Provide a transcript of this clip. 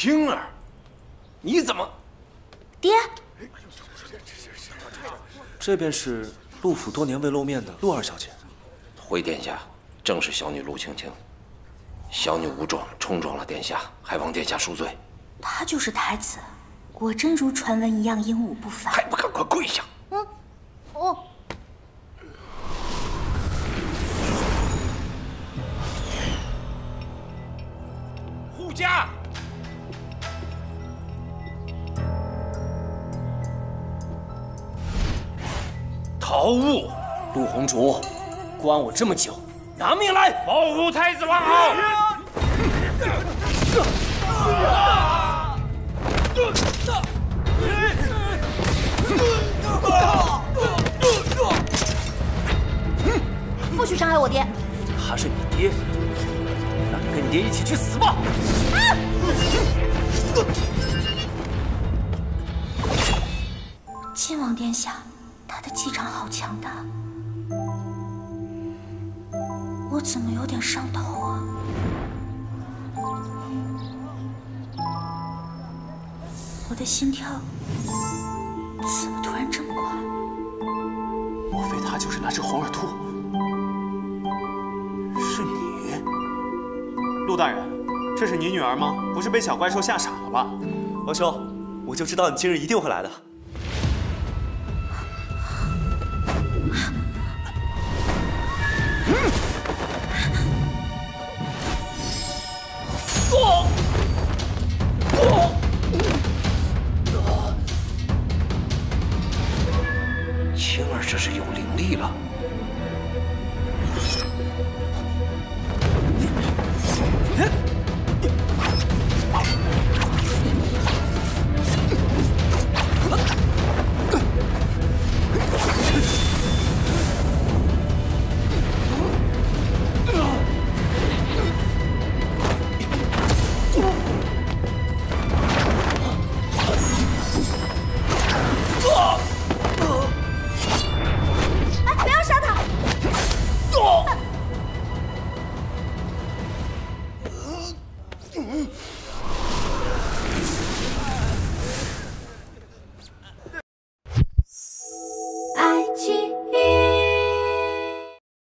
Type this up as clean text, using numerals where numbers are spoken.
青儿，你怎么？爹，这便是陆府多年未露面的陆二小姐。回殿下，正是小女陆青青。小女无状，冲撞了殿下，还望殿下恕罪。她就是太子，果真如传闻一样英武不凡。还不赶快跪下！嗯，哦。 家，逃物，陆红烛，关我这么久，拿命来！保护太子王后。不许伤害我爹！他是你爹，那你跟你爹一起去死吧！ 亲王殿下，他的气场好强大，我怎么有点上头啊？我的心跳怎么突然这么快？莫非他就是那只红耳兔？是你，陆大人。 这是你女儿吗？不是被小怪兽吓傻了吧？王兄，我就知道你今日一定会来的。嗯